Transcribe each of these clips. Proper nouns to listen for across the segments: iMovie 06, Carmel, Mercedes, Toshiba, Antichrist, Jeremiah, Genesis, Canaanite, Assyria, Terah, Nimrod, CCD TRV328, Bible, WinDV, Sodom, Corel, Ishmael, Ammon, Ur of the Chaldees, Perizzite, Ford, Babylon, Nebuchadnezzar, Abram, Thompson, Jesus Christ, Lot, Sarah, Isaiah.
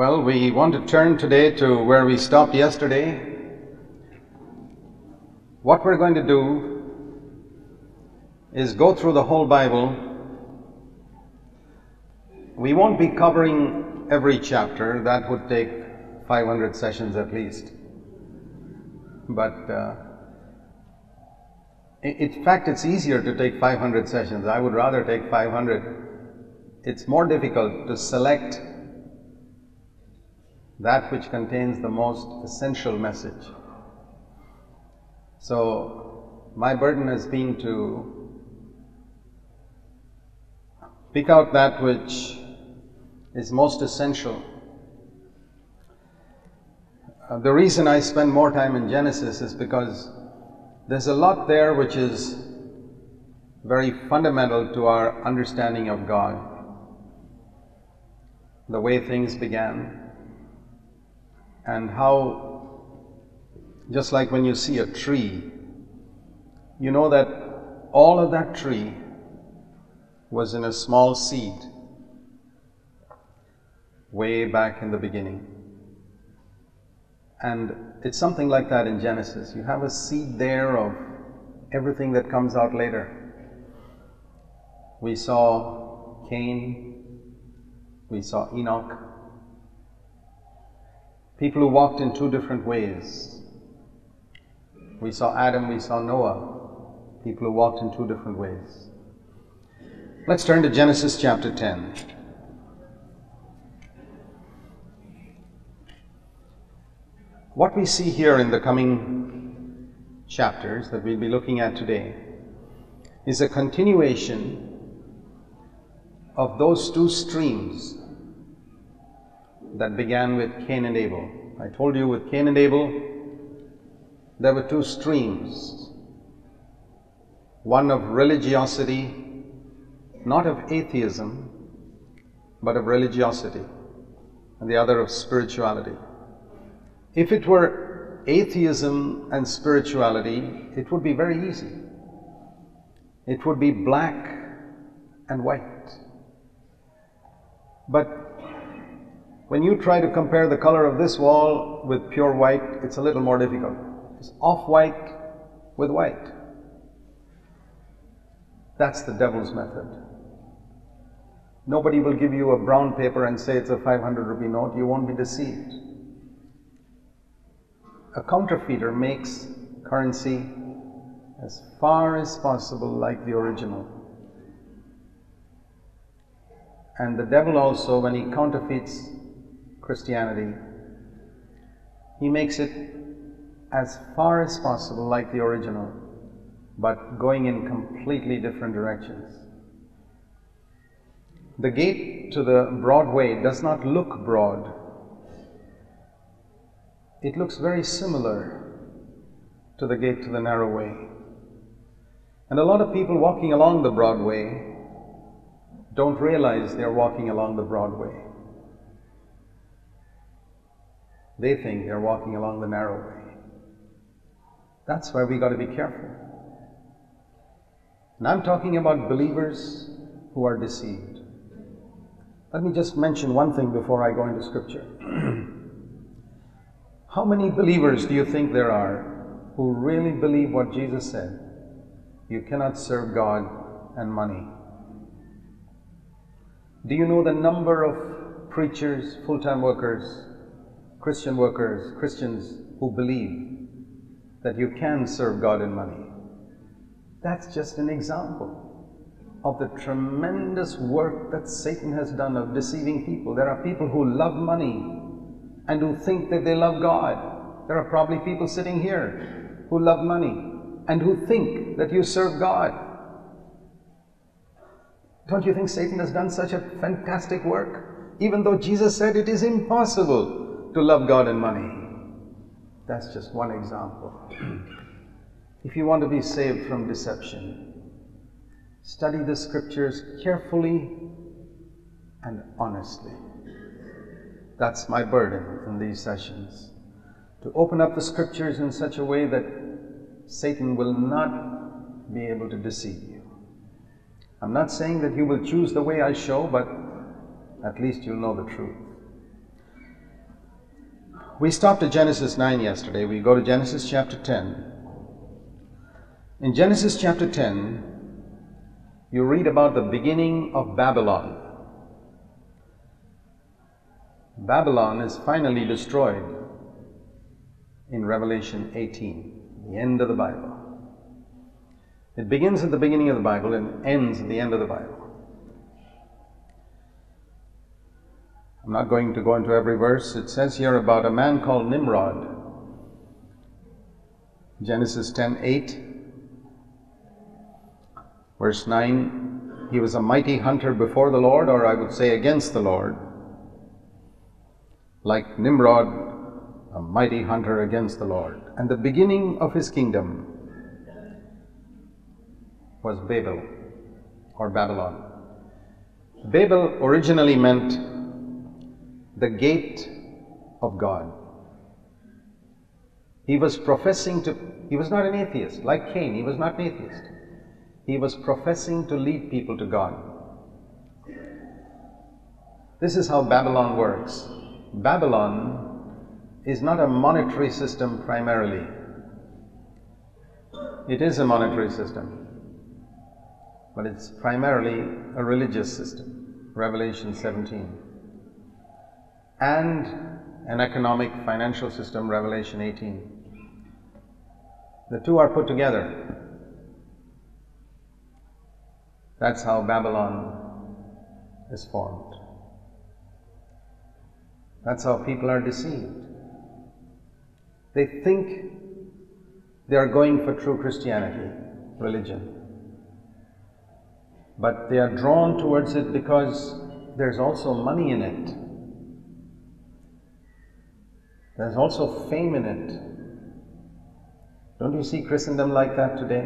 Well, we want to turn today to where we stopped yesterday. What we're going to do is go through the whole Bible. We won't be covering every chapter. That would take 500 sessions at least. But in fact, it's easier to take 500 sessions. I would rather take 500. It's more difficult to select that which contains the most essential message. So my burden has been to pick out that which is most essential. The reason I spend more time in Genesis is because there's a lot there which is very fundamental to our understanding of God, the way things began, and how, just like when you see a tree, you know that all of that tree was in a small seed way back in the beginning. And it's something like that in Genesis. You have a seed there of everything that comes out later. We saw Cain, we saw Enoch, people who walked in two different ways. We saw Adam, we saw Noah, people who walked in two different ways. Let's turn to Genesis chapter 10. What we see here in the coming chapters that we'll be looking at today is a continuation of those two streams that began with Cain and Abel. I told you with Cain and Abel, there were two streams, one of religiosity, not of atheism, but of religiosity, and the other of spirituality. If it were atheism and spirituality, it would be very easy. It would be black and white. But when you try to compare the color of this wall with pure white, it's a little more difficult. It's off-white with white. That's the devil's method. Nobody will give you a brown paper and say it's a 500 rupee note. You won't be deceived. A counterfeiter makes currency as far as possible like the original. And the devil also, when he counterfeits Christianity, he makes it as far as possible like the original, but going in completely different directions. The gate to the broad way does not look broad. It looks very similar to the gate to the narrow way. And a lot of people walking along the broad way don't realize they're walking along the broad way. They think they're walking along the narrow way. That's why we got to be careful. And I'm talking about believers who are deceived. Let me just mention one thing before I go into scripture. How many believers do you think there are who really believe what Jesus said? You cannot serve God and money. Do you know the number of preachers, full-time workers, Christian workers, Christians who believe that you can serve God and money? That's just an example of the tremendous work that Satan has done of deceiving people. There are people who love money and who think that they love God. There are probably people sitting here who love money and who think that you serve God. Don't you think Satan has done such a fantastic work? Even though Jesus said it is impossible to love God and money. That's just one example. If you want to be saved from deception, study the scriptures carefully and honestly. That's my burden in these sessions, to open up the scriptures in such a way that Satan will not be able to deceive you. I'm not saying that you will choose the way I show, but at least you'll know the truth. We stopped at Genesis 9 yesterday. We go to Genesis chapter 10. In Genesis chapter 10, you read about the beginning of Babylon. Babylon is finally destroyed in Revelation 18, the end of the Bible. It begins at the beginning of the Bible and ends at the end of the Bible. I'm not going to go into every verse. It says here about a man called Nimrod. Genesis 10:8, verse 9, he was a mighty hunter before the Lord, or I would say against the Lord. Like Nimrod, a mighty hunter against the Lord. And the beginning of his kingdom was Babel, or Babylon. Babel originally meant the gate of God. He was professing to, he was not an atheist, like Cain, he was not an atheist. He was professing to lead people to God. This is how Babylon works. Babylon is not a monetary system primarily. It is a monetary system, but it's primarily a religious system, Revelation 17. And an economic financial system, Revelation 18. The two are put together. That's how Babylon is formed. That's how people are deceived. They think they are going for true Christianity, religion. But they are drawn towards it because there's also money in it. There's also fame in it. Don't you see Christendom like that today?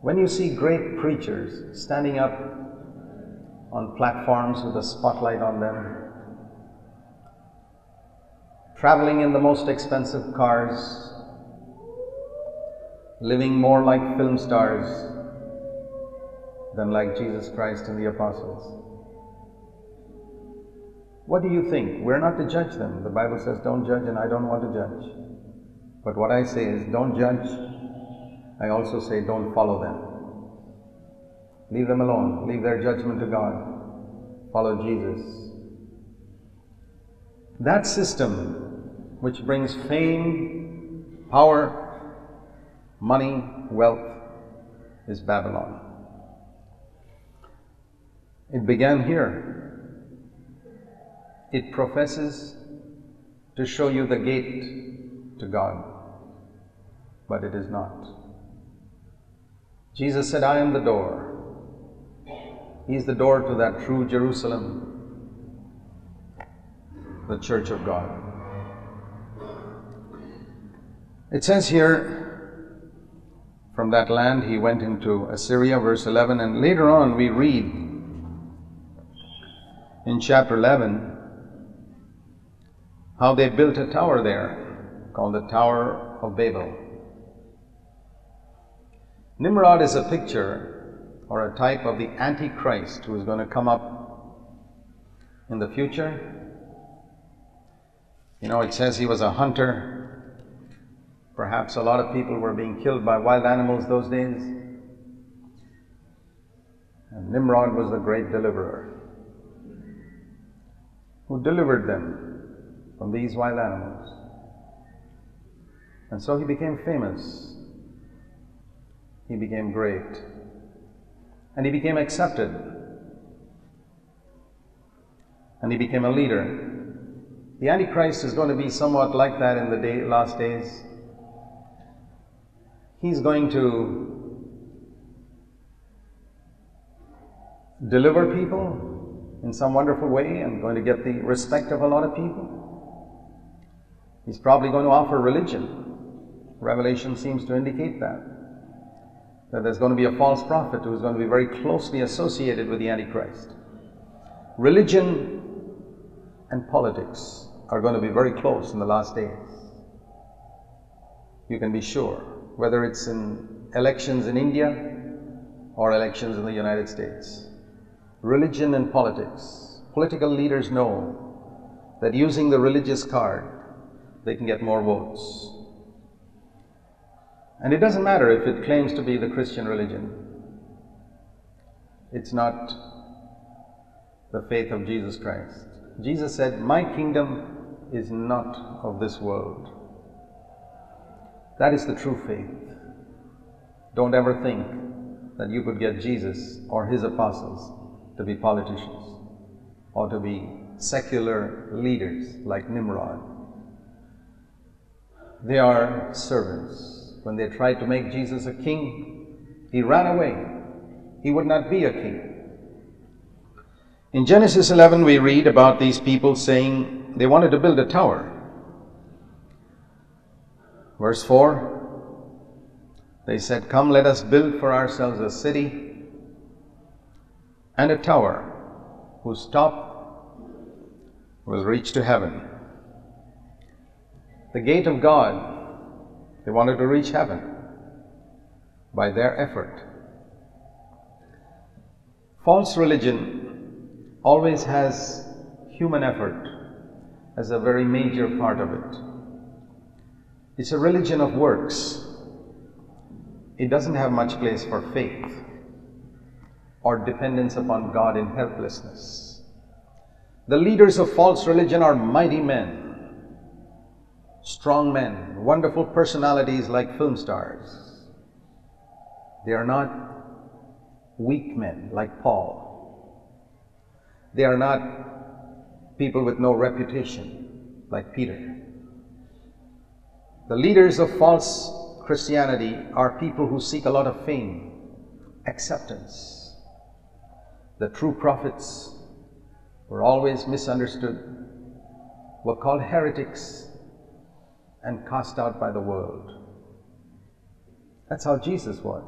When you see great preachers standing up on platforms with a spotlight on them, traveling in the most expensive cars, living more like film stars than like Jesus Christ and the apostles. What do you think? We're not to judge them. The Bible says don't judge, and I don't want to judge. But what I say is don't judge. I also say don't follow them. Leave them alone. Leave their judgment to God. Follow Jesus. That system which brings fame, power, money, wealth is Babylon. It began here. It professes to show you the gate to God, but it is not. Jesus said, I am the door. He is the door to that true Jerusalem, the Church of God. It says here, from that land he went into Assyria, verse 11, and later on we read in chapter 11, how they built a tower there, called the Tower of Babel. Nimrod is a picture or a type of the Antichrist who is going to come up in the future. You know, it says he was a hunter. Perhaps a lot of people were being killed by wild animals those days. And Nimrod was the great deliverer who delivered them from these wild animals. And so he became famous. He became great. And he became accepted. And he became a leader. The Antichrist is going to be somewhat like that in the last days. He's going to deliver people in some wonderful way and going to get the respect of a lot of people. He's probably going to offer religion. Revelation seems to indicate that there's going to be a false prophet who's going to be very closely associated with the Antichrist. Religion and politics are going to be very close in the last days. You can be sure, whether it's in elections in India or elections in the United States. Religion and politics. Political leaders know that using the religious card, they can get more votes. And it doesn't matter if it claims to be the Christian religion. It's not the faith of Jesus Christ. Jesus said, "My kingdom is not of this world." That is the true faith. Don't ever think that you could get Jesus or his apostles to be politicians or to be secular leaders like Nimrod. They are servants. When they tried to make Jesus a king, he ran away. He would not be a king. In Genesis 11, we read about these people saying they wanted to build a tower. Verse 4, they said, "Come, let us build for ourselves a city and a tower whose top will reach to heaven." The gate of God, they wanted to reach heaven by their effort. False religion always has human effort as a very major part of it. It's a religion of works. It doesn't have much place for faith or dependence upon God in helplessness. The leaders of false religion are mighty men, strong men, wonderful personalities like film stars. They are not weak men like Paul. They are not people with no reputation like Peter. The leaders of false Christianity are people who seek a lot of fame, acceptance. The true prophets were always misunderstood, were called heretics, and cast out by the world. That's how Jesus was.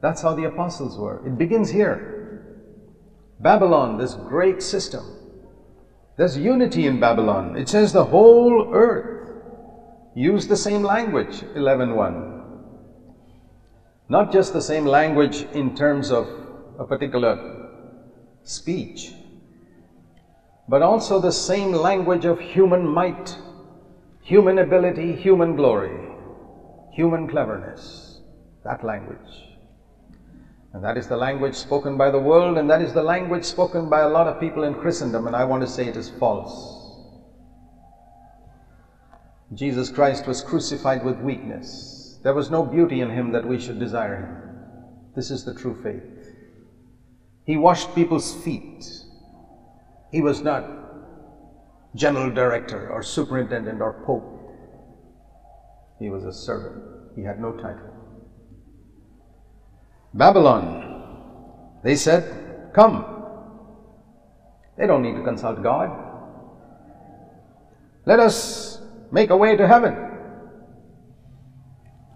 That's how the apostles were. It begins here. Babylon, this great system. There's unity in Babylon. It says the whole earth use the same language, 11:1. Not just the same language in terms of a particular speech, but also the same language of human might, human ability, human glory, human cleverness. That language. And that is the language spoken by the world, and that is the language spoken by a lot of people in Christendom, and I want to say it is false. Jesus Christ was crucified with weakness. There was no beauty in him that we should desire him. This is the true faith. He washed people's feet. He was not general director or superintendent or pope. He was a servant. He had no title. Babylon, they said, "Come." They don't need to consult God. "Let us make a way to heaven."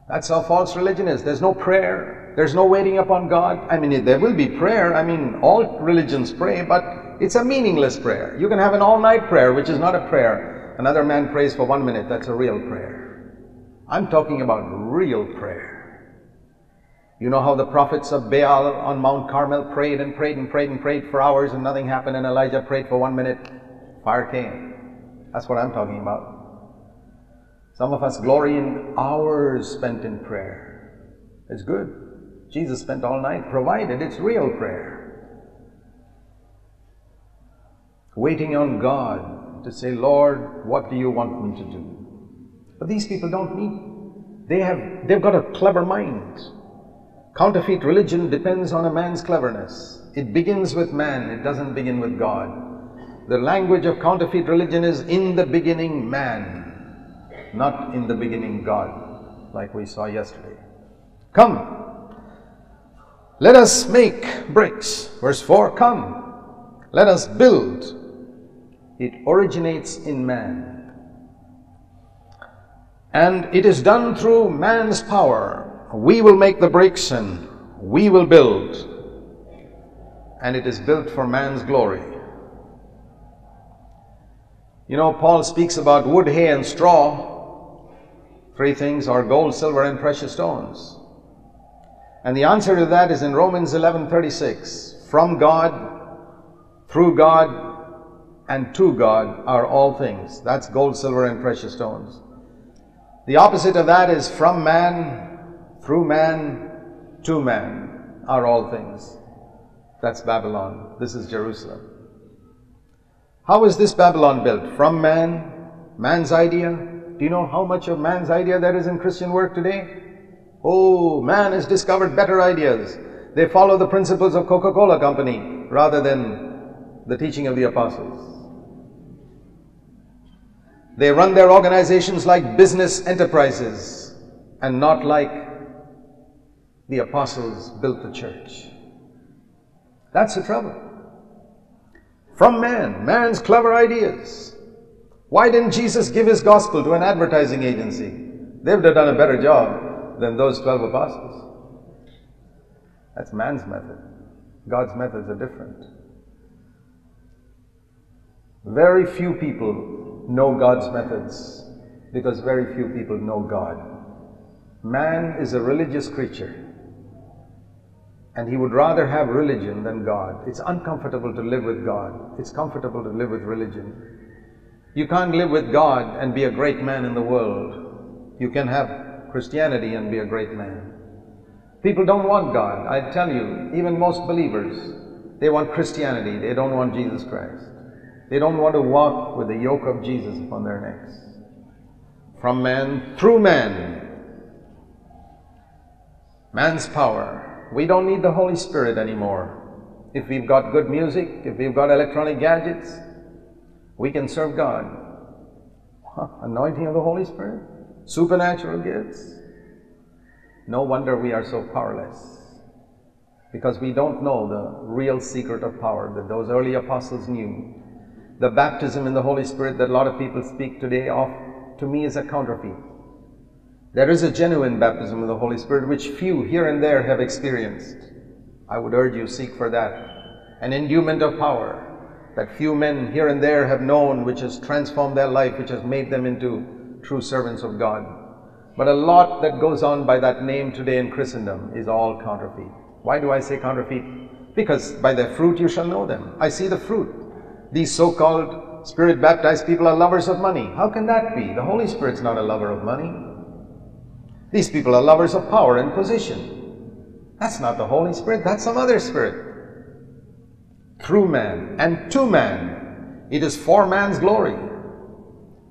That's how false religion is. There's no prayer. There's no waiting upon God. I mean, there will be prayer. I mean, all religions pray, but it's a meaningless prayer. You can have an all-night prayer, which is not a prayer. Another man prays for 1 minute. That's a real prayer. I'm talking about real prayer. You know how the prophets of Baal on Mount Carmel prayed and prayed and prayed and prayed for hours and nothing happened, and Elijah prayed for 1 minute. Fire came. That's what I'm talking about. Some of us glory in hours spent in prayer. It's good. Jesus spent all night, provided it's real prayer. Waiting on God to say, "Lord, what do you want me to do?" But these people don't need. They've got a clever mind. Counterfeit religion depends on a man's cleverness. It begins with man. It doesn't begin with God. The language of counterfeit religion is, "In the beginning, man." Not "in the beginning, God," like we saw yesterday. "Come, let us make bricks." Verse 4, "Come, let us build." It originates in man. And it is done through man's power. We will make the bricks and we will build. And it is built for man's glory. You know, Paul speaks about wood, hay, and straw. 3 things are gold, silver, and precious stones. And the answer to that is in Romans 11:36. From God, through God, and to God are all things. That's gold, silver, and precious stones. The opposite of that is from man, through man, to man are all things. That's Babylon. This is Jerusalem. How is this Babylon built? From man, man's idea. Do you know how much of man's idea there is in Christian work today? Oh, man has discovered better ideas. They follow the principles of Coca-Cola Company rather than the teaching of the apostles. They run their organizations like business enterprises and not like the apostles built the church. That's the trouble. From man, man's clever ideas. Why didn't Jesus give his gospel to an advertising agency? They would have done a better job than those 12 apostles. That's man's method. God's methods are different. Very few people know God's methods because very few people know God. Man is a religious creature. And he would rather have religion than God. It's uncomfortable to live with God. It's comfortable to live with religion. You can't live with God and be a great man in the world. You can have Christianity and be a great man. People don't want God. I tell you, even most believers, they want Christianity. They don't want Jesus Christ. They don't want to walk with the yoke of Jesus upon their necks. From man, through man. Man's power. We don't need the Holy Spirit anymore. If we've got good music, if we've got electronic gadgets, we can serve God. Anointing of the Holy Spirit, supernatural gifts. No wonder we are so powerless. Because we don't know the real secret of power that those early apostles knew. The baptism in the Holy Spirit that a lot of people speak today of, to me, is a counterfeit. There is a genuine baptism of the Holy Spirit, which few here and there have experienced. I would urge you, seek for that. An endowment of power that few men here and there have known, which has transformed their life, which has made them into true servants of God. But a lot that goes on by that name today in Christendom is all counterfeit. Why do I say counterfeit? Because by their fruit you shall know them. I see the fruit. These so-called Spirit-baptized people are lovers of money. How can that be? The Holy Spirit's not a lover of money. These people are lovers of power and position. That's not the Holy Spirit, that's some other spirit. Through man and to man, it is for man's glory.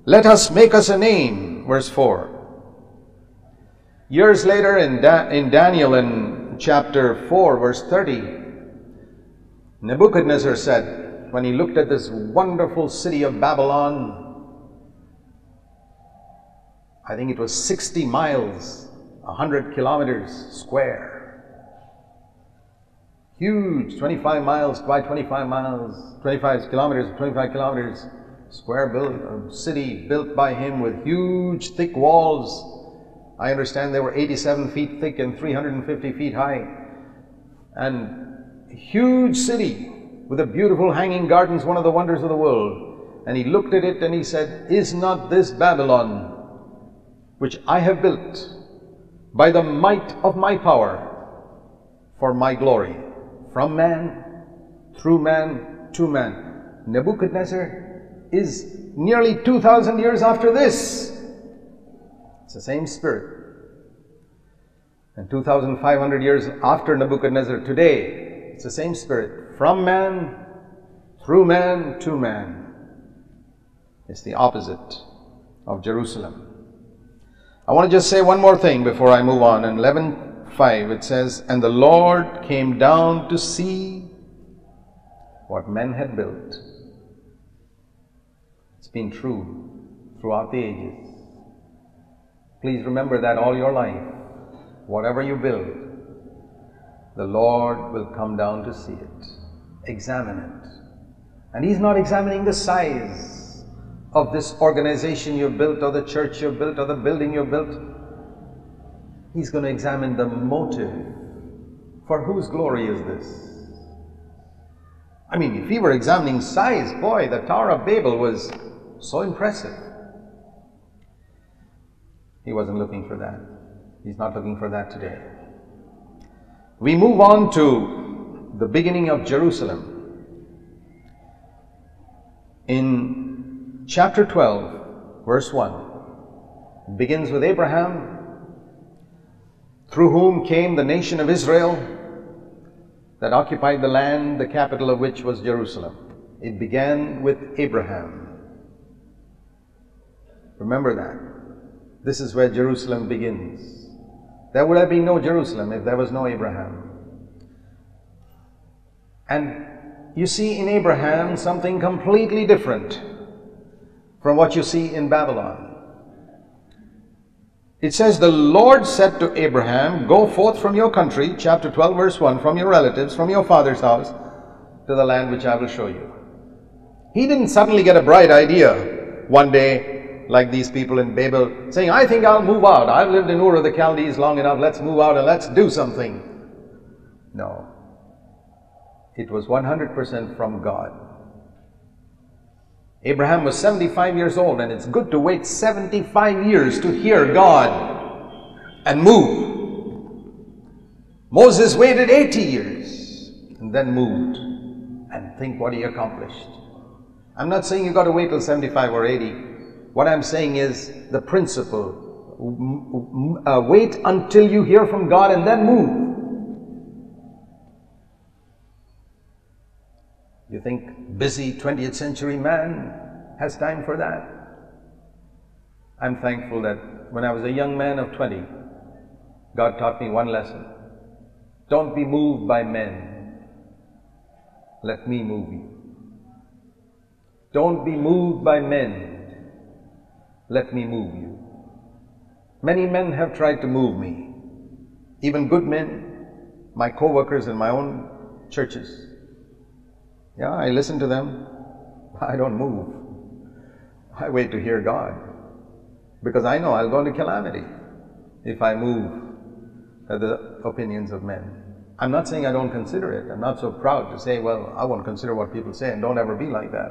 Let us make us a name, verse 4. Years later in Daniel in chapter 4, verse 30, Nebuchadnezzar said, when he looked at this wonderful city of Babylon, I think it was 60 miles, 100 kilometers square. Huge, 25 miles by 25 miles, 25 kilometers square built, city built by him with huge thick walls. I understand they were 87 feet thick and 350 feet high. And a huge city with a beautiful hanging gardens, one of the wonders of the world. And he looked at it and he said, "Is not this Babylon, which I have built by the might of my power for my glory?" From man, through man, to man. Nebuchadnezzar is nearly 2,000 years after this. It's the same spirit. And 2,500 years after Nebuchadnezzar today, it's the same spirit. From man, through man, to man. It's the opposite of Jerusalem. I want to just say one more thing before I move on. In 11:5 it says, "And the Lord came down to see what men had built." It's been true throughout the ages. Please remember that all your life. Whatever you build, the Lord will come down to see it, examine it. And He's not examining the size of this organization you built, or the church you built, or the building you built. He's going to examine the motive. For whose glory is this? I mean, if he were examining size, boy, the Tower of Babel was so impressive. He wasn't looking for that. He's not looking for that today. We move on to the beginning of Jerusalem. in chapter 12, verse 1, begins with Abraham, through whom came the nation of Israel that occupied the land, the capital of which was Jerusalem. It began with Abraham. Remember that. This is where Jerusalem begins. There would have been no Jerusalem if there was no Abraham. And you see in Abraham something completely different from what you see in Babylon. It says, the Lord said to Abraham, go forth from your country, chapter 12, verse 1, from your relatives, from your father's house, to the land which I will show you. He didn't suddenly get a bright idea one day, like these people in Babel, saying, I think I'll move out. I've lived in Ur of the Chaldees long enough. Let's move out and let's do something. No. It was 100% from God. Abraham was 75 years old, and it's good to wait 75 years to hear God and move. Moses waited 80 years and then moved, and think what he accomplished. I'm not saying you've got to wait till 75 or 80. What I'm saying is the principle. Wait until you hear from God and then move. You think busy 20th century man has time for that? I'm thankful that when I was a young man of 20, God taught me one lesson. Don't be moved by men. Let me move you. Don't be moved by men. Let me move you. Many men have tried to move me, even good men, my co-workers in my own churches. Yeah, I listen to them. I don't move. I wait to hear God, because I know I'll go into calamity if I move at the opinions of men. I'm not saying I don't consider it. I'm not so proud to say, well, I won't consider what people say, and don't ever be like that.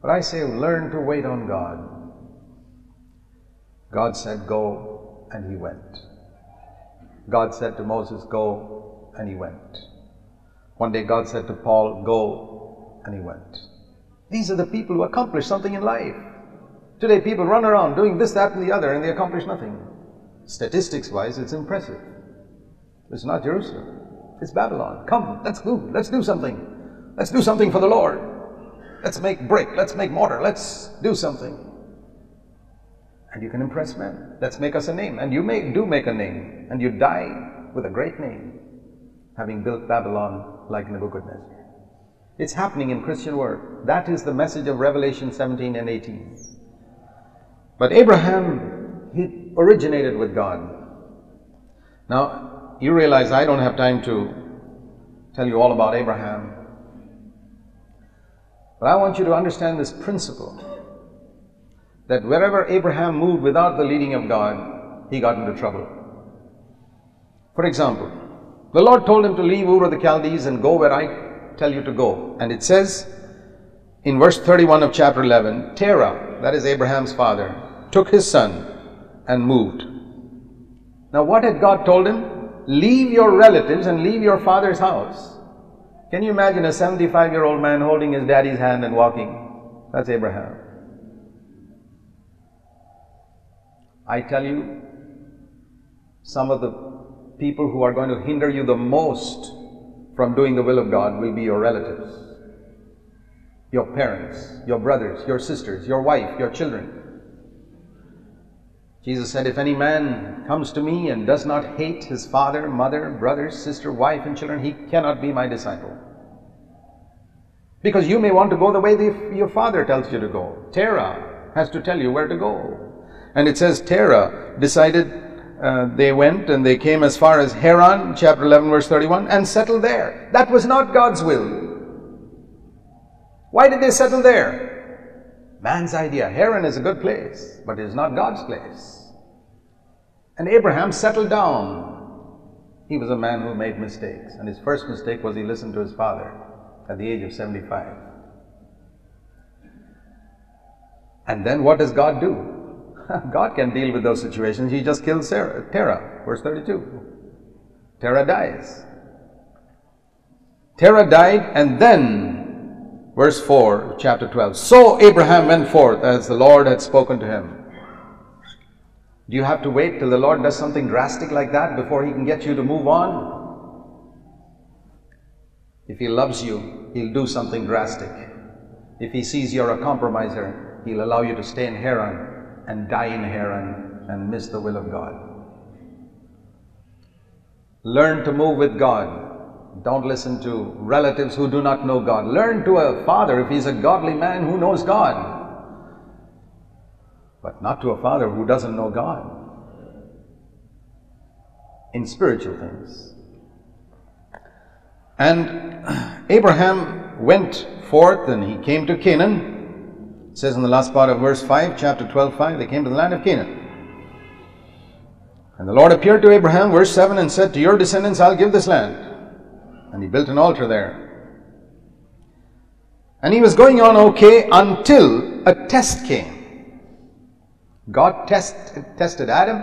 But I say, learn to wait on God. God said, go, and he went. God said to Moses, go, and he went. One day God said to Paul, go, and he went. These are the people who accomplish something in life. Today people run around doing this, that, and the other, and they accomplish nothing. Statistics-wise, it's impressive. It's not Jerusalem. It's Babylon. Come, let's move. Let's do something. Let's do something for the Lord. Let's make brick. Let's make mortar. Let's do something. And you can impress men. Let's make us a name. And you do make a name. And you die with a great name, having built Babylon like Nebuchadnezzar. It's happening in Christian world. That is the message of Revelation 17 and 18. But Abraham, he originated with God. Now, you realize I don't have time to tell you all about Abraham. But I want you to understand this principle, that wherever Abraham moved without the leading of God, he got into trouble. For example, the Lord told him to leave Ur of the Chaldees and go where I tell you to go. And it says in verse 31 of chapter 11, Terah, that is Abraham's father, took his son and moved. Now what had God told him? Leave your relatives and leave your father's house. Can you imagine a 75-year-old man holding his daddy's hand and walking? That's Abraham. I tell you, some of the people who are going to hinder you the most from doing the will of God will be your relatives, your parents, your brothers, your sisters, your wife, your children. Jesus said, if any man comes to me and does not hate his father, mother, brother, sister, wife, and children, he cannot be my disciple. Because you may want to go the way your father tells you to go. Terah has to tell you where to go. And it says Terah decided. They went and they came as far as Haran, chapter 11, verse 31, and settled there. That was not God's will. Why did they settle there? Man's idea. Haran is a good place, but it is not God's place. And Abraham settled down. He was a man who made mistakes, and his first mistake was he listened to his father at the age of 75. And then what does God do? God can deal with those situations. He just kills Terah, verse 32. Terah dies. Terah died, and then Verse 4 of chapter 12. So Abraham went forth as the Lord had spoken to him. Do you have to wait till the Lord does something drastic like that before he can get you to move on? If he loves you, he'll do something drastic. If he sees you're a compromiser, he'll allow you to stay in Haran and die in Haran and miss the will of God. Learn to move with God. Don't listen to relatives who do not know God. Learn to a father, if he's a godly man, who knows God. But not to a father who doesn't know God in spiritual things. And Abraham went forth and he came to Canaan. It says in the last part of verse 5, chapter 12, 5, they came to the land of Canaan. And the Lord appeared to Abraham, verse 7, and said, to your descendants I'll give this land. And he built an altar there. And he was going on okay until a test came. God tested Adam,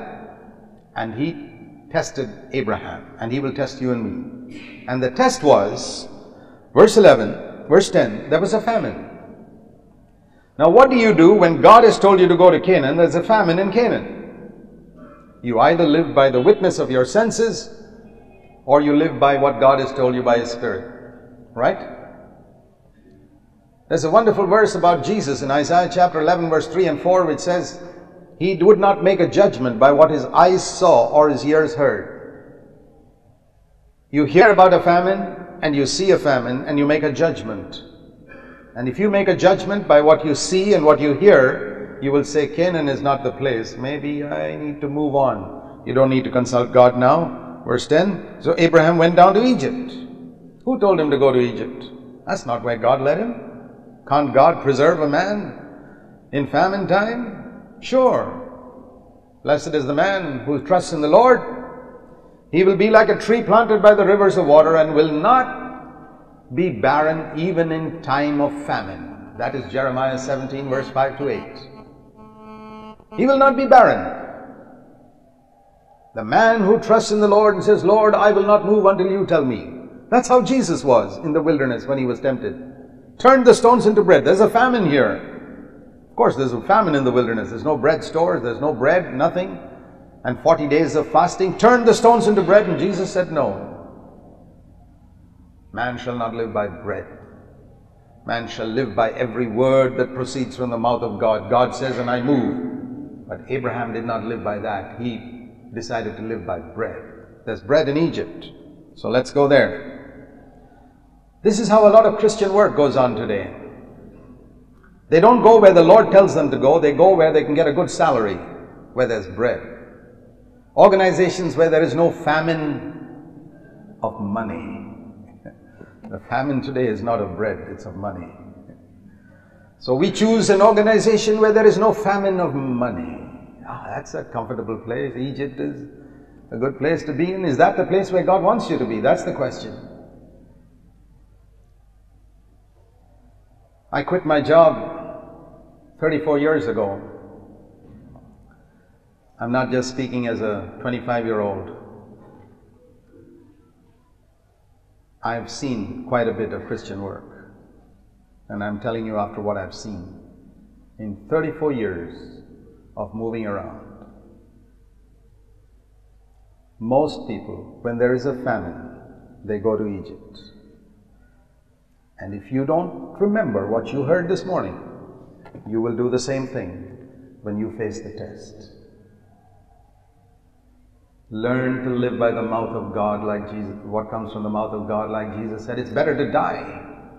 and he tested Abraham, and he will test you and me. And the test was, verse 11, verse 10, there was a famine. Now what do you do when God has told you to go to Canaan? There's a famine in Canaan. You either live by the witness of your senses, or you live by what God has told you by His Spirit. Right? There's a wonderful verse about Jesus in Isaiah chapter 11, verse 3 and 4, which says, he would not make a judgment by what his eyes saw or his ears heard. You hear about a famine and you see a famine and you make a judgment. And if you make a judgment by what you see and what you hear, you will say Canaan is not the place. Maybe I need to move on. You don't need to consult God now. Verse 10, so Abraham went down to Egypt. Who told him to go to Egypt? That's not where God led him. Can't God preserve a man in famine time? Sure. Blessed is the man who trusts in the Lord. He will be like a tree planted by the rivers of water and will not be barren even in time of famine. That is Jeremiah 17 verse 5 to 8. He will not be barren. The man who trusts in the Lord and says, Lord, I will not move until you tell me. That's how Jesus was in the wilderness when he was tempted. Turned the stones into bread. There's a famine here. Of course, there's a famine in the wilderness. There's no bread stores. There's no bread, nothing. And 40 days of fasting. Turn the stones into bread. And Jesus said, no. Man shall not live by bread. Man shall live by every word that proceeds from the mouth of God. God says, and I move. But Abraham did not live by that. He decided to live by bread. There's bread in Egypt. So let's go there. This is how a lot of Christian work goes on today. They don't go where the Lord tells them to go. They go where they can get a good salary, where there's bread. Organizations where there is no famine of money. The famine today is not of bread, it's of money. So we choose an organization where there is no famine of money. Ah, that's a comfortable place. Egypt is a good place to be in. Is that the place where God wants you to be? That's the question. I quit my job 34 years ago. I'm not just speaking as a 25-year-old. I've seen quite a bit of Christian work. And I'm telling you after what I've seen. In 34 years of moving around. Most people, when there is a famine, they go to Egypt. And if you don't remember what you heard this morning, you will do the same thing when you face the test. Learn to live by the mouth of God like Jesus. What comes from the mouth of God like Jesus said, it's better to die.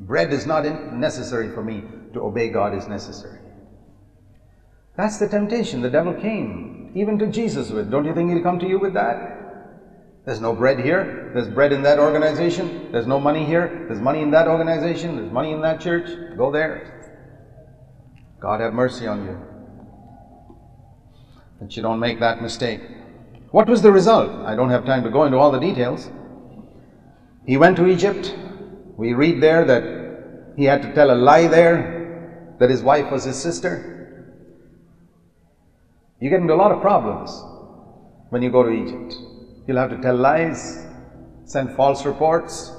Bread is not necessary for me. To obey God is necessary. That's the temptation the devil came even to Jesus with. Don't you think he'll come to you with that? There's no bread here, there's bread in that organization, there's no money here, there's money in that organization, there's money in that church, go there. God have mercy on you. That you don't make that mistake. What was the result? I don't have time to go into all the details. He went to Egypt. We read there that he had to tell a lie there, that his wife was his sister. You get into a lot of problems when you go to Egypt. You'll have to tell lies, send false reports,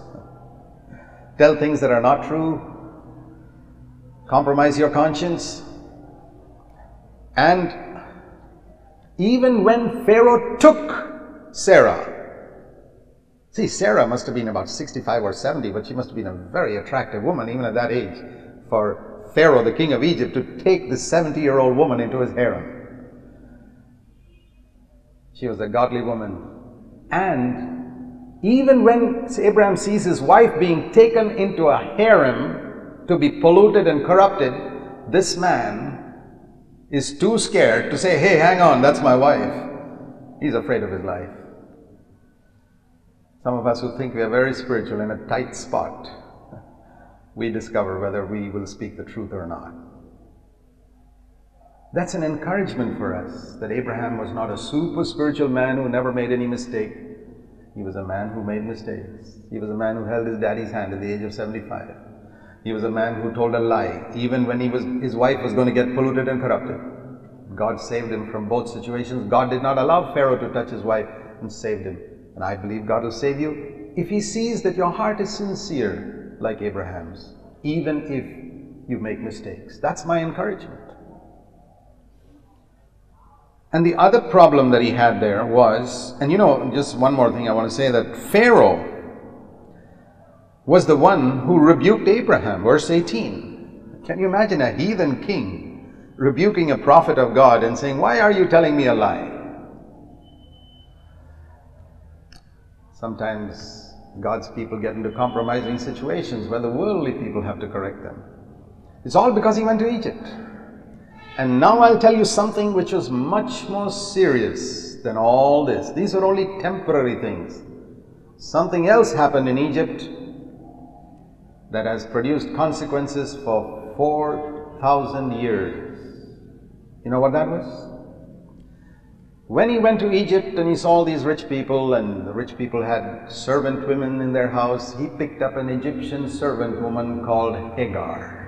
tell things that are not true, compromise your conscience. And even when Pharaoh took Sarah, see, Sarah must have been about 65 or 70, but she must have been a very attractive woman even at that age, for Pharaoh, the king of Egypt, to take this 70-year-old woman into his harem. She was a godly woman. And even when Abraham sees his wife being taken into a harem to be polluted and corrupted, this man is too scared to say, hey, hang on, that's my wife. He's afraid of his life. Some of us who think we are very spiritual, in a tight spot, we discover whether we will speak the truth or not. That's an encouragement for us, that Abraham was not a super spiritual man who never made any mistake. He was a man who made mistakes. He was a man who held his daddy's hand at the age of 75. He was a man who told a lie, even when his wife was going to get polluted and corrupted. God saved him from both situations. God did not allow Pharaoh to touch his wife and saved him. And I believe God will save you if He sees that your heart is sincere like Abraham's, even if you make mistakes. That's my encouragement. And the other problem that he had there was, and you know, just one more thing I want to say, that Pharaoh was the one who rebuked Abraham, verse 18. Can you imagine a heathen king rebuking a prophet of God and saying, why are you telling me a lie? Sometimes God's people get into compromising situations where the worldly people have to correct them. It's all because he went to Egypt. And now I'll tell you something which was much more serious than all this. These are only temporary things. Something else happened in Egypt that has produced consequences for 4,000 years. You know what that was? When he went to Egypt and he saw these rich people, and the rich people had servant women in their house, he picked up an Egyptian servant woman called Hagar,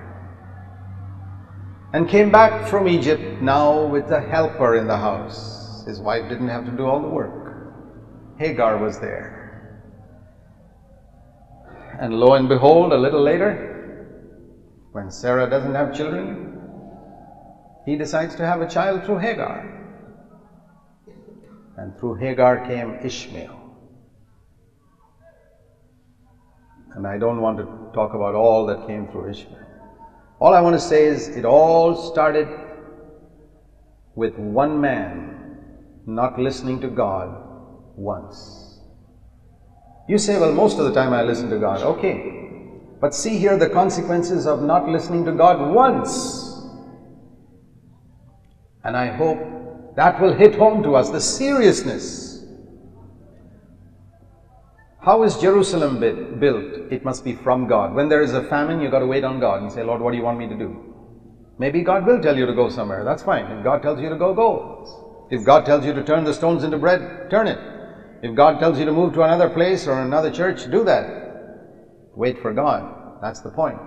and came back from Egypt now with a helper in the house. His wife didn't have to do all the work. Hagar was there. And lo and behold, a little later, when Sarah doesn't have children, he decides to have a child through Hagar. And through Hagar came Ishmael. And I don't want to talk about all that came through Ishmael. All I want to say is it all started with one man not listening to God once. You say, well, most of the time I listen to God. Okay. But see here the consequences of not listening to God once. And I hope that will hit home to us, the seriousness. How is Jerusalem built? It must be from God. When there is a famine, you've got to wait on God and say, Lord, what do you want me to do? Maybe God will tell you to go somewhere. That's fine. If God tells you to go, go. If God tells you to turn the stones into bread, turn it. If God tells you to move to another place or another church, do that. Wait for God. That's the point.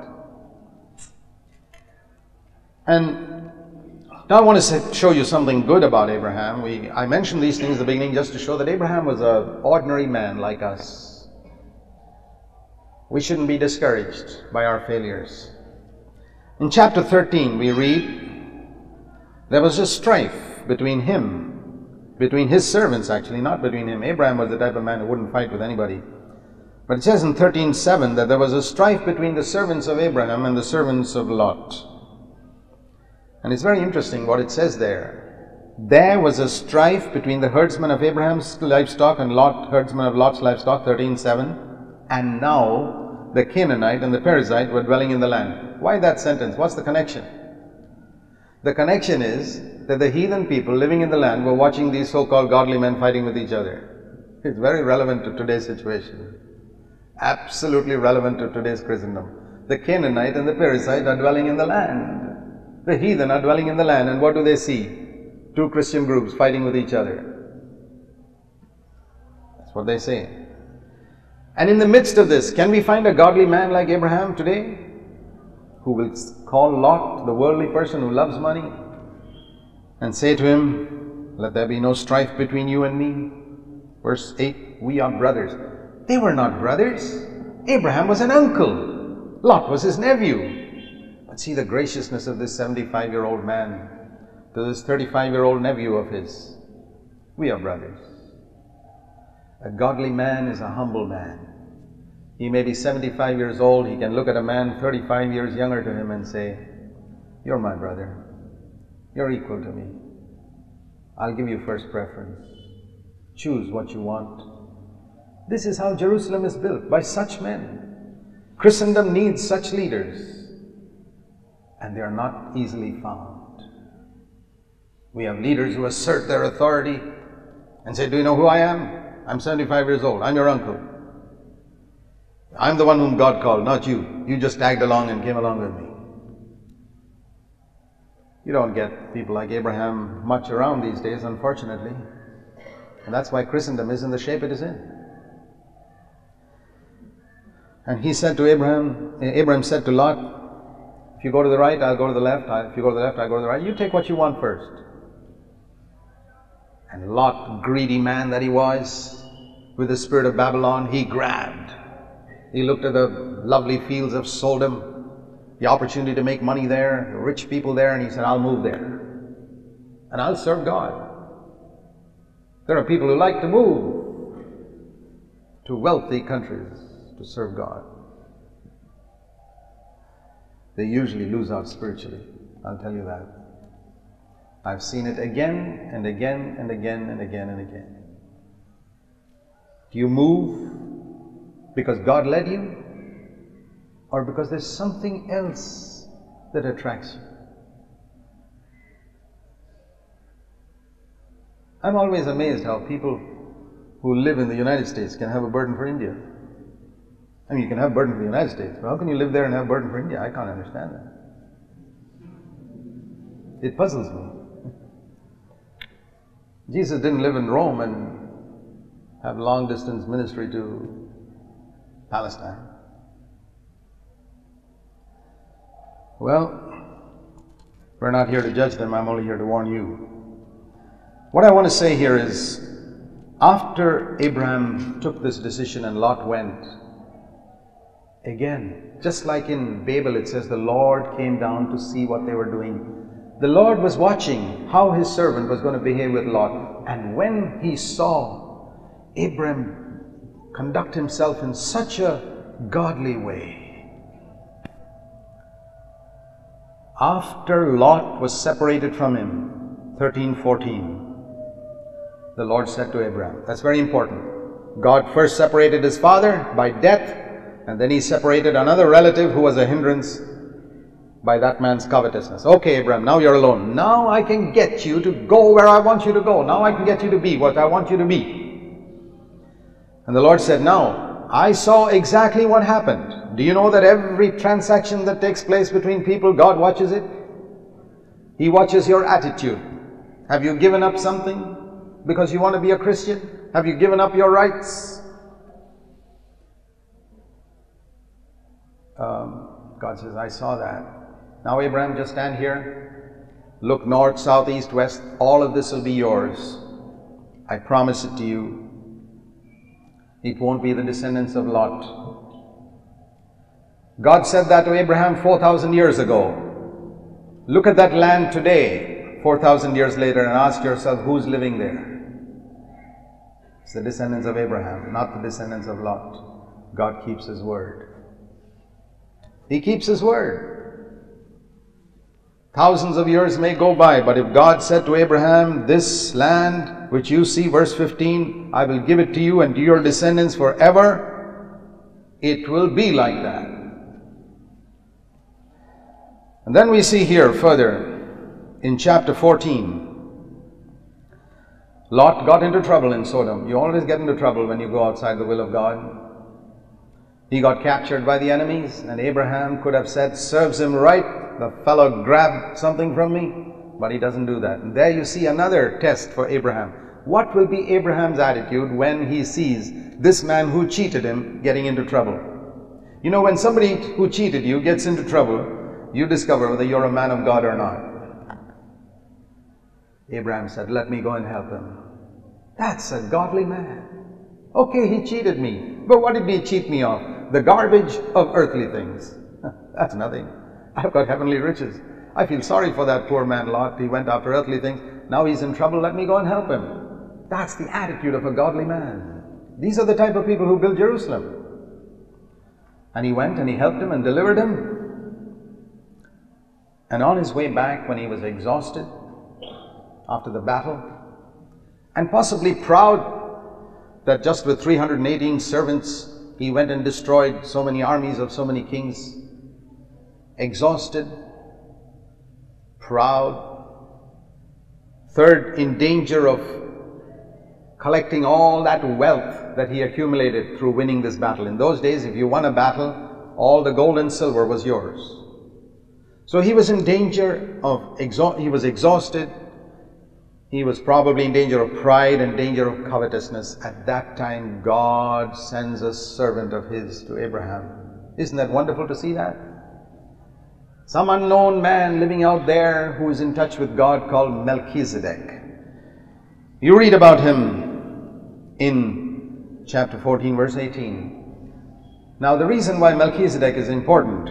And now I want to show you something good about Abraham. I mentioned these things at the beginning just to show that Abraham was an ordinary man like us. We shouldn't be discouraged by our failures. In chapter 13 we read, there was a strife between his servants actually, not between him. Abraham was the type of man who wouldn't fight with anybody. But it says in 13:7 that there was a strife between the servants of Abraham and the servants of Lot. And it's very interesting what it says there. There was a strife between the herdsmen of Abraham's livestock and Lot, herdsmen of Lot's livestock, 13:7. And now the Canaanite and the Perizzite were dwelling in the land. Why that sentence? What's the connection? The connection is that the heathen people living in the land were watching these so-called godly men fighting with each other. It's very relevant to today's situation. Absolutely relevant to today's Christendom. The Canaanite and the Perizzite are dwelling in the land. The heathen are dwelling in the land, and what do they see? Two Christian groups fighting with each other. That's what they say. And in the midst of this, can we find a godly man like Abraham today, who will call Lot, the worldly person who loves money, and say to him, let there be no strife between you and me? Verse 8, we are brothers. They were not brothers. Abraham was an uncle. Lot was his nephew. But see the graciousness of this 75-year-old man to this 35-year-old nephew of his. We are brothers. A godly man is a humble man. He may be 75 years old. He can look at a man 35 years younger to him and say, "You're my brother. You're equal to me. I'll give you first preference. Choose what you want." This is how Jerusalem is built, by such men. Christendom needs such leaders, and they are not easily found. We have leaders who assert their authority and say, "Do you know who I am? I'm 75 years old. I'm your uncle. I'm the one whom God called, not you. You just tagged along and came along with me." You don't get people like Abraham much around these days, unfortunately. And that's why Christendom is in the shape it is in. And he said to Abraham, Abraham said to Lot, "If you go to the right, I'll go to the left. If you go to the left, I'll go to the right. You take what you want first." And Lot, greedy man that he was, with the spirit of Babylon, he grabbed. He looked at the lovely fields of Sodom, the opportunity to make money there, the rich people there, and he said, "I'll move there. And I'll serve God." There are people who like to move to wealthy countries to serve God. They usually lose out spiritually, I'll tell you that. I've seen it again and again and again and again and again. Do you move because God led you, or because there's something else that attracts you? I'm always amazed how people who live in the United States can have a burden for India. I mean, you can have burden for the United States, but how can you live there and have burden for India? I can't understand that. It puzzles me. Jesus didn't live in Rome and have long-distance ministry to Palestine. Well, we're not here to judge them. I'm only here to warn you. What I want to say here is, after Abraham took this decision and Lot went, again, just like in Babel, it says the Lord came down to see what they were doing. The Lord was watching how his servant was going to behave with Lot. And when he saw Abram conduct himself in such a godly way, after Lot was separated from him, 13:14, the Lord said to Abram, that's very important. God first separated his father by death, and then he separated another relative who was a hindrance by that man's covetousness. "Okay, Abraham, now you're alone. Now I can get you to go where I want you to go. Now I can get you to be what I want you to be." And the Lord said, "Now, I saw exactly what happened. Do you know that every transaction that takes place between people, God watches it? He watches your attitude. Have you given up something because you want to be a Christian? Have you given up your rights?" God says, "I saw that. Now, Abraham, just stand here. Look north, south, east, west. All of this will be yours. I promise it to you. It won't be the descendants of Lot." God said that to Abraham 4,000 years ago. Look at that land today, 4,000 years later, and ask yourself, who's living there? It's the descendants of Abraham, not the descendants of Lot. God keeps his word. He keeps his word. Thousands of years may go by, but if God said to Abraham, "This land which you see, verse 15, I will give it to you and to your descendants forever," it will be like that. And then we see here further in chapter 14, Lot got into trouble in Sodom. You always get into trouble when you go outside the will of God. He got captured by the enemies, and Abraham could have said, "Serves him right, the fellow grabbed something from me," but he doesn't do that. And there you see another test for Abraham. What will be Abraham's attitude when he sees this man who cheated him getting into trouble? You know, when somebody who cheated you gets into trouble, you discover whether you're a man of God or not. Abraham said, "Let me go and help him." That's a godly man. Okay, he cheated me, but what did he cheat me of? The garbage of earthly things. That's nothing. I've got heavenly riches. I feel sorry for that poor man Lot. He went after earthly things. Now he's in trouble. Let me go and help him. That's the attitude of a godly man. These are the type of people who built Jerusalem. And he went and he helped him and delivered him. And on his way back, when he was exhausted after the battle, and possibly proud that just with 318 servants he went and destroyed so many armies of so many kings, exhausted, proud, third, in danger of collecting all that wealth that he accumulated through winning this battle. In those days, if you won a battle, all the gold and silver was yours. So he was in danger of, he was exhausted, he was probably in danger of pride and danger of covetousness. At that time, God sends a servant of his to Abraham. Isn't that wonderful to see that? Some unknown man living out there who is in touch with God, called Melchizedek. You read about him in chapter 14, verse 18. Now the reason why Melchizedek is important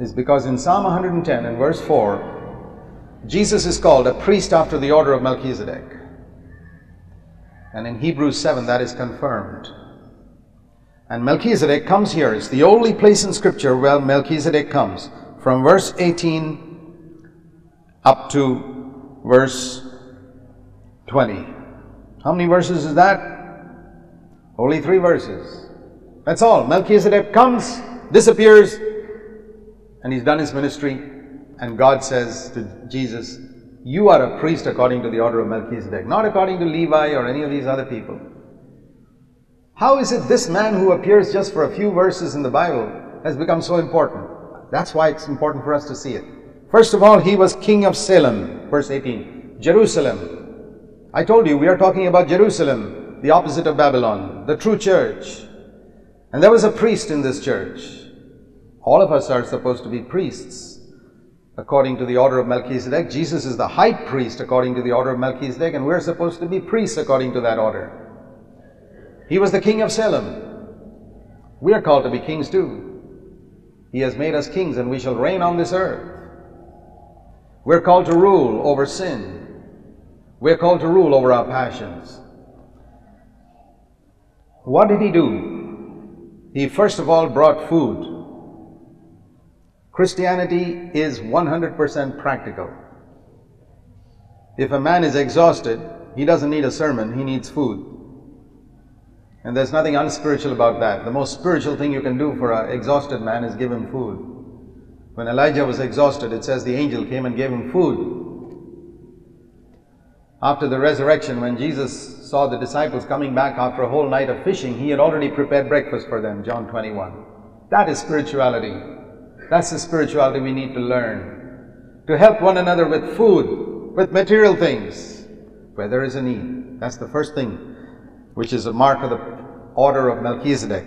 is because in Psalm 110 and verse 4, Jesus is called a priest after the order of Melchizedek. And in Hebrews 7, that is confirmed. And Melchizedek comes here. It's the only place in Scripture where Melchizedek comes. From verse 18 up to verse 20. How many verses is that? Only 3 verses. That's all. Melchizedek comes, disappears, and he's done his ministry, and God says to Jesus, you are a priest according to the order of Melchizedek, not according to Levi or any of these other people. How is it this man who appears just for a few verses in the Bible has become so important? That's why it's important for us to see it. First of all, he was king of Salem, verse 18, Jerusalem. I told you, we are talking about Jerusalem, the opposite of Babylon, the true church. And there was a priest in this church. All of us are supposed to be priests according to the order of Melchizedek. Jesus is the high priest according to the order of Melchizedek, and we're supposed to be priests according to that order. He was the king of Salem. We are called to be kings too. He has made us kings, and we shall reign on this earth. We're called to rule over sin. We're called to rule over our passions. What did he do? He first of all brought food. Christianity is 100% practical. If a man is exhausted, he doesn't need a sermon, he needs food. And there's nothing unspiritual about that. The most spiritual thing you can do for an exhausted man is give him food. When Elijah was exhausted, it says the angel came and gave him food. After the resurrection, when Jesus saw the disciples coming back after a whole night of fishing, he had already prepared breakfast for them, John 21. That is spirituality. That's the spirituality we need to learn. To help one another with food, with material things, where there is a need. That's the first thing, which is a mark of the order of Melchizedek.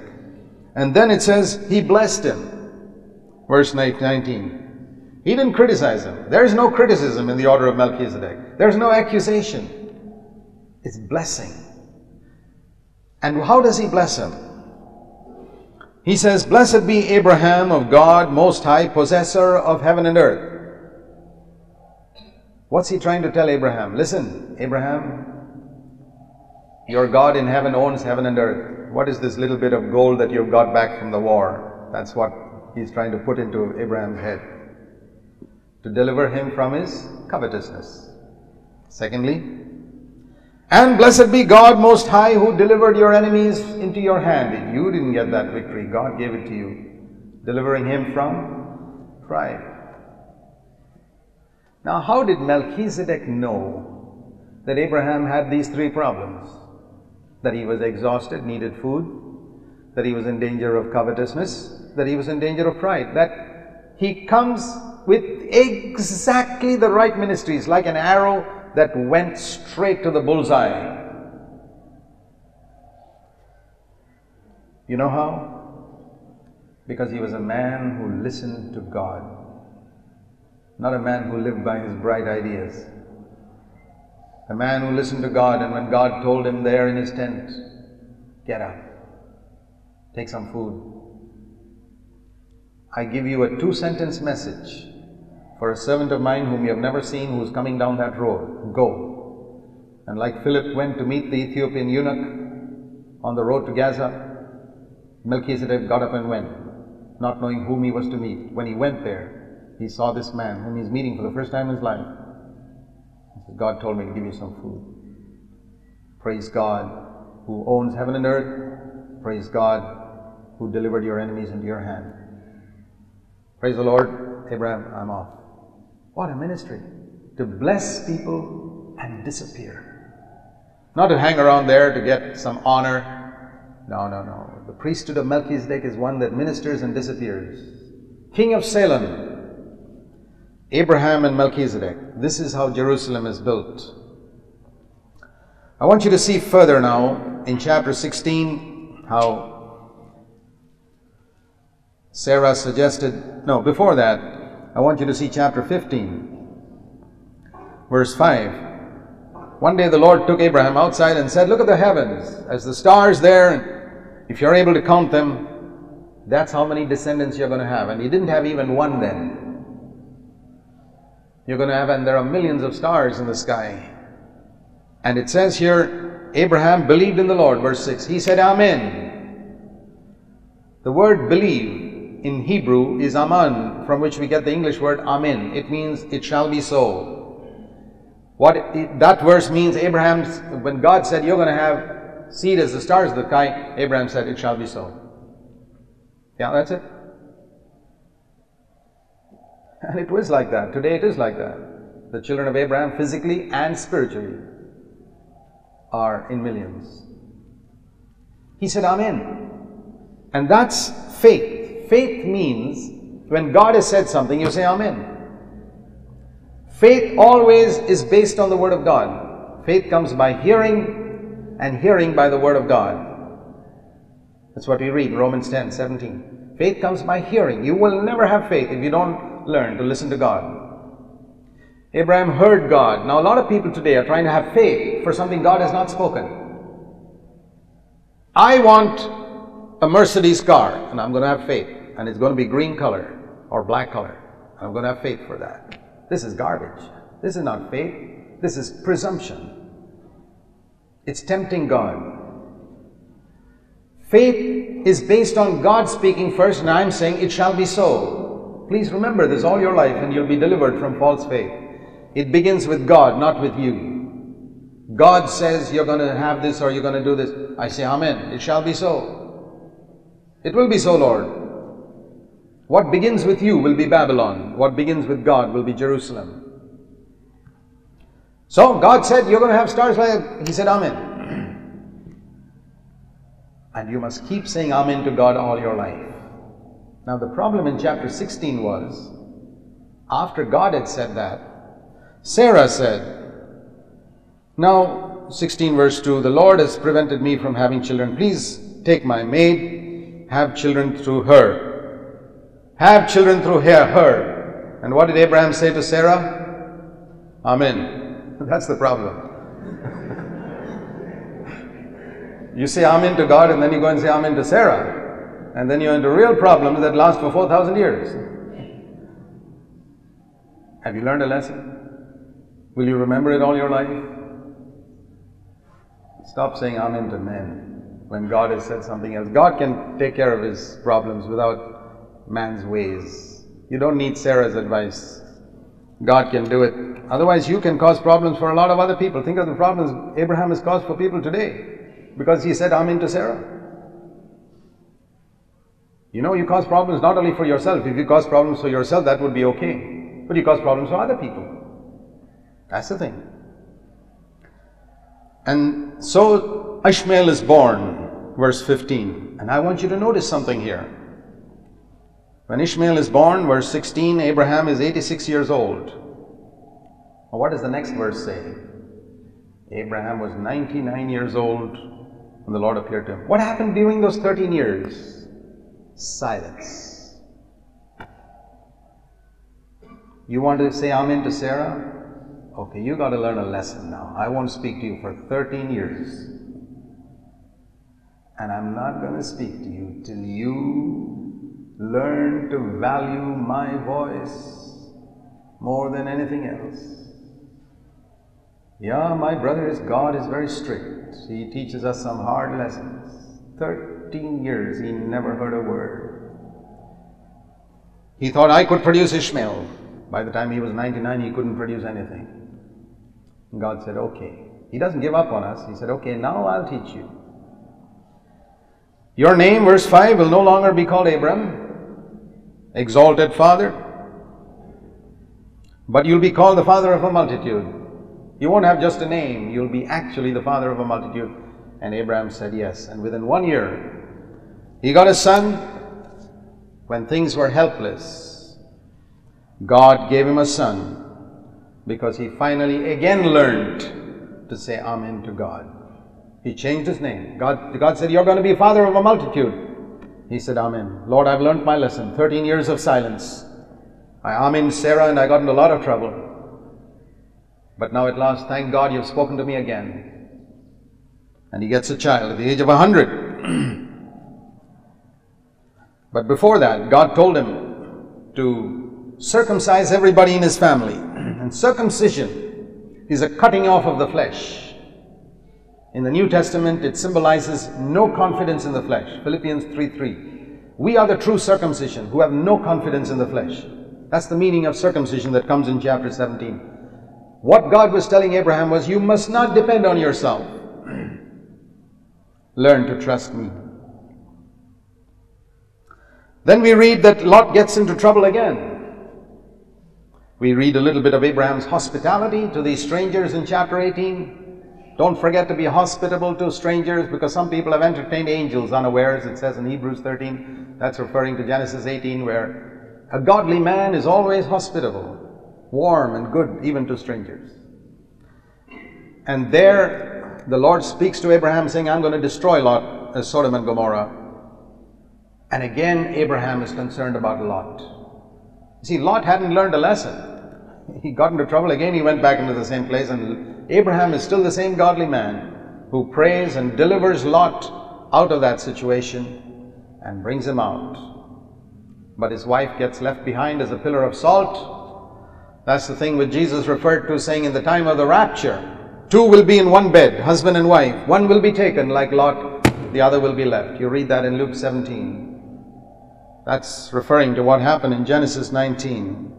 And then it says, he blessed him. Verse 19. He didn't criticize him. There is no criticism in the order of Melchizedek. There is no accusation. It's blessing. And how does he bless him? He says, blessed be Abraham of God Most High, possessor of heaven and earth. What's he trying to tell Abraham? Listen, Abraham, your God in heaven owns heaven and earth. What is this little bit of gold that you've got back from the war? That's what he's trying to put into Abraham's head, to deliver him from his covetousness. Secondly, and blessed be God Most High, who delivered your enemies into your hand. You didn't get that victory. God gave it to you, delivering him from pride. Now, how did Melchizedek know that Abraham had these 3 problems? That he was exhausted, needed food, that he was in danger of covetousness, that he was in danger of pride. That he comes with exactly the right ministries, like an arrow that went straight to the bullseye. You know how? Because he was a man who listened to God, not a man who lived by his bright ideas. A man who listened to God, and when God told him there in his tent, get up, take some food, I give you a two-sentence message for a servant of mine whom you have never seen, who is coming down that road. Go. And like Philip went to meet the Ethiopian eunuch on the road to Gaza, Melchizedek got up and went, not knowing whom he was to meet. When he went there, he saw this man whom he's meeting for the first time in his life. He said, God told me to give you some food. Praise God who owns heaven and earth. Praise God who delivered your enemies into your hand. Praise the Lord. Abraham, I'm off. What a ministry, to bless people and disappear. Not to hang around there to get some honor. No. The priesthood of Melchizedek is one that ministers and disappears. King of Salem, Abraham and Melchizedek. This is how Jerusalem is built. I want you to see further now in chapter 16 how Sarah suggested, no, before that, I want you to see chapter 15, verse 5. One day the Lord took Abraham outside and said, look at the heavens, as the stars there, and if you're able to count them, that's how many descendants you're going to have. And he didn't have even one then. You're going to have, and there are millions of stars in the sky. And it says here, Abraham believed in the Lord, verse 6. He said, Amen. The word believe in Hebrew is Aman, from which we get the English word Amen. It means it shall be so. That verse means Abraham's, when God said you're going to have seed as the stars of the sky, Abraham said it shall be so. Yeah, that's it. And it was like that. Today it is like that. The children of Abraham physically and spiritually are in millions. He said Amen. And that's faith. Faith means when God has said something, you say Amen. Faith always is based on the Word of God. Faith comes by hearing, and hearing by the Word of God. That's what we read in Romans 10:17. Faith comes by hearing. You will never have faith if you don't learn to listen to God. Abraham heard God. Now a lot of people today are trying to have faith for something God has not spoken. I want a Mercedes car, and I'm going to have faith. And it's going to be green color or black color. I'm going to have faith for that. This is garbage. This is not faith. This is presumption. It's tempting God. Faith is based on God speaking first, and I'm saying it shall be so. Please remember this all your life, and you'll be delivered from false faith. It begins with God, not with you. God says you're going to have this or you're going to do this. I say Amen. It shall be so. It will be so, Lord. What begins with you will be Babylon. What begins with God will be Jerusalem. So God said, you're going to have stars like that. He said, Amen. And you must keep saying Amen to God all your life. Now the problem in chapter 16 was, after God had said that, Sarah said, now 16 verse 2, the Lord has prevented me from having children. Please take my maid, have children through her. Have children through her. And what did Abraham say to Sarah? Amen. That's the problem. You say Amen to God, and then you go and say Amen to Sarah. And then you're into real problems that last for 4,000 years. Have you learned a lesson? Will you remember it all your life? Stop saying Amen to men when God has said something else. God can take care of his problems without man's ways. You don't need Sarah's advice. God can do it. Otherwise, you can cause problems for a lot of other people. Think of the problems Abraham has caused for people today because he said Amen to Sarah. You know, you cause problems not only for yourself. If you cause problems for yourself, that would be okay. But you cause problems for other people. That's the thing. And so Ishmael is born, verse 15. And I want you to notice something here. When Ishmael is born, verse 16, Abraham is 86 years old. Now what does the next verse say? Abraham was 99 years old when the Lord appeared to him. What happened during those 13 years? Silence. You want to say Amen to Sarah? Okay, you got to learn a lesson now. I won't speak to you for 13 years. And I'm not going to speak to you till you Learn to value my voice more than anything else. Yeah, my brothers, God is very strict. He teaches us some hard lessons. 13 years he never heard a word. He thought, I could produce Ishmael. By the time he was 99, he couldn't produce anything. And God said, okay. He doesn't give up on us. He said, okay, now I'll teach you. Your name, verse 5, will no longer be called Abram, exalted father, but you'll be called the father of a multitude. You won't have just a name, you'll be actually the father of a multitude. And Abraham said yes. And within 1 year, he got a son. When things were helpless, God gave him a son, because he finally again learned to say Amen to God. He changed his name. God said, you're going to be father of a multitude. He said, Amen. Lord, I've learned my lesson. 13 years of silence. I Amen Sarah and I got into a lot of trouble. But now at last, thank God, you've spoken to me again. And he gets a child at the age of 100. But before that, God told him to circumcise everybody in his family. And circumcision is a cutting off of the flesh. In the New Testament, it symbolizes no confidence in the flesh. Philippians 3:3. We are the true circumcision who have no confidence in the flesh. That's the meaning of circumcision that comes in chapter 17. What God was telling Abraham was, you must not depend on yourself. Learn to trust me. Then we read that Lot gets into trouble again. We read a little bit of Abraham's hospitality to these strangers in chapter 18. Don't forget to be hospitable to strangers, because some people have entertained angels unawares, it says in Hebrews 13. That's referring to Genesis 18, where a godly man is always hospitable, warm and good, even to strangers. And there the Lord speaks to Abraham saying, I'm going to destroy Lot, Sodom and Gomorrah. And again Abraham is concerned about Lot. You see, Lot hadn't learned a lesson. He got into trouble again, he went back into the same place, and Abraham is still the same godly man who prays and delivers Lot out of that situation and brings him out. But his wife gets left behind as a pillar of salt. That's the thing which Jesus referred to saying, in the time of the rapture, two will be in one bed, husband and wife. One will be taken like Lot, the other will be left. You read that in Luke 17. That's referring to what happened in Genesis 19.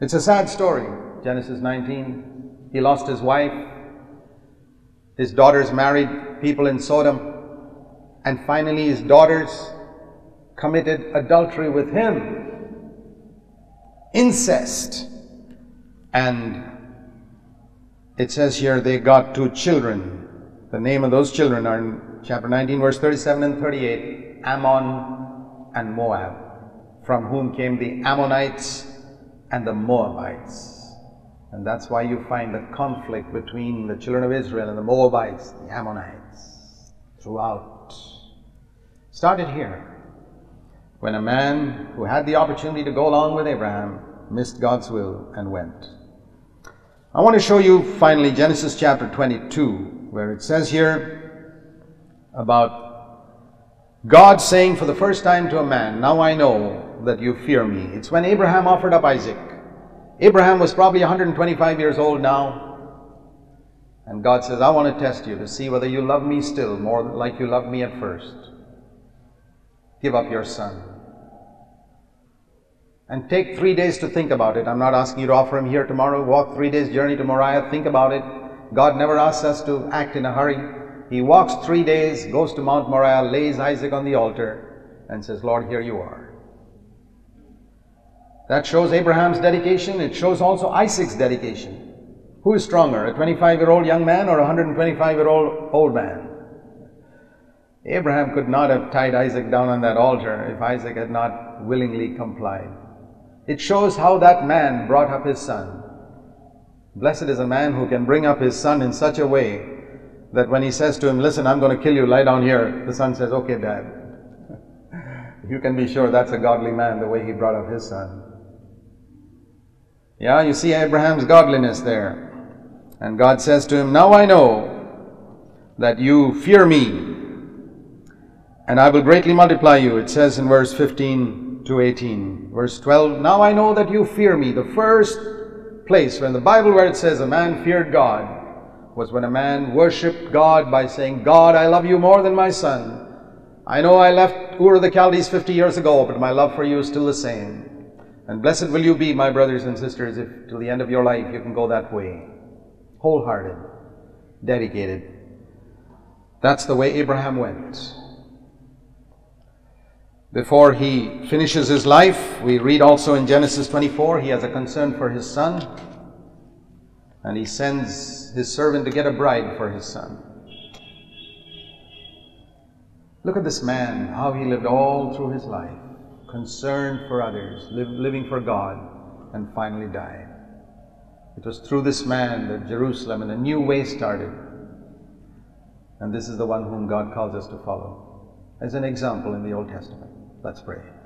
It's a sad story, Genesis 19. He lost his wife, his daughters married people in Sodom, and finally his daughters committed adultery with him. Incest. And it says here they got 2 children. The name of those children are in chapter 19, verse 37 and 38, Ammon and Moab, from whom came the Ammonites and the Moabites. And that's why you find the conflict between the children of Israel and the Moabites, the Ammonites, throughout. Started here, when a man who had the opportunity to go along with Abraham missed God's will and went. I want to show you finally Genesis chapter 22, where it says here about God saying for the first time to a man, now I know that you fear me. It's when Abraham offered up Isaac. Abraham was probably 125 years old now, and God says, I want to test you to see whether you love me still more like you loved me at first. Give up your son. And take 3 days to think about it. I'm not asking you to offer him here tomorrow. Walk 3 days journey to Moriah. Think about it. God never asks us to act in a hurry. He walks 3 days, goes to Mount Moriah, lays Isaac on the altar and says, Lord, here you are. That shows Abraham's dedication. It shows also Isaac's dedication. Who is stronger, a 25-year-old young man or a 125-year-old old man? Abraham could not have tied Isaac down on that altar if Isaac had not willingly complied. It shows how that man brought up his son. Blessed is a man who can bring up his son in such a way that when he says to him, listen, I'm going to kill you, lie down here, the son says, okay, Dad. You can be sure that's a godly man, the way he brought up his son. Yeah, you see Abraham's godliness there. And God says to him, now I know that you fear me, and I will greatly multiply you. It says in verse 15, to 18. Verse 12, now I know that you fear me. The first place when the Bible where it says a man feared God was when a man worshipped God by saying, God, I love you more than my son. I know I left Ur of the Chaldees 50 years ago, but my love for you is still the same. And blessed will you be, my brothers and sisters, if till the end of your life you can go that way. Wholehearted, dedicated. That's the way Abraham went. Before he finishes his life, we read also in Genesis 24, he has a concern for his son. And he sends his servant to get a bride for his son. Look at this man, how he lived all through his life, concerned for others, living for God, and finally died. It was through this man that Jerusalem and a new way started. And this is the one whom God calls us to follow as an example in the Old Testament. Let's pray.